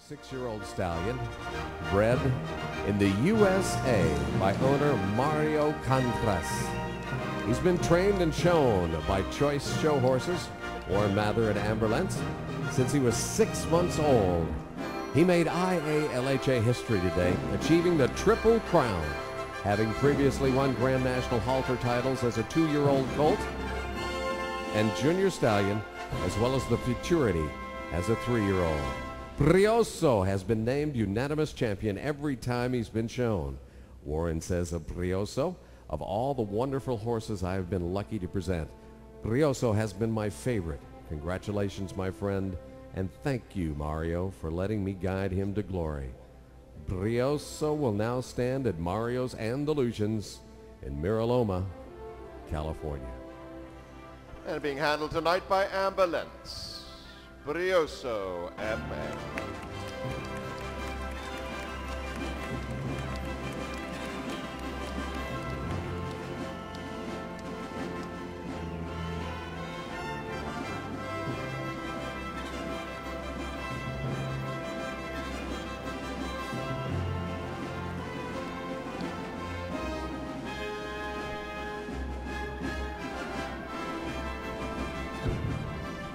a six-year-old stallion bred in the USA by owner Mario Contreras. He's been trained and shown by Choice Show Horses, Warren Mather and Amber Lentz, since he was 6 months old. He made IALHA history today, achieving the Triple Crown, having previously won Grand National Halter titles as a two-year-old colt and junior stallion, as well as the Futurity as a three-year-old. Brioso has been named unanimous champion every time he's been shown. Warren says of Brioso, "Of all the wonderful horses I have been lucky to present, Brioso has been my favorite. Congratulations, my friend, and thank you, Mario, for letting me guide him to glory." Brioso will now stand at Mario's Andalusians in Mira Loma, California. And being handled tonight by Amber Lentz, Brioso MA.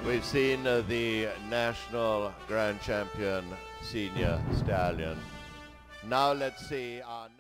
We've seen the national grand champion senior stallion. Now let's see our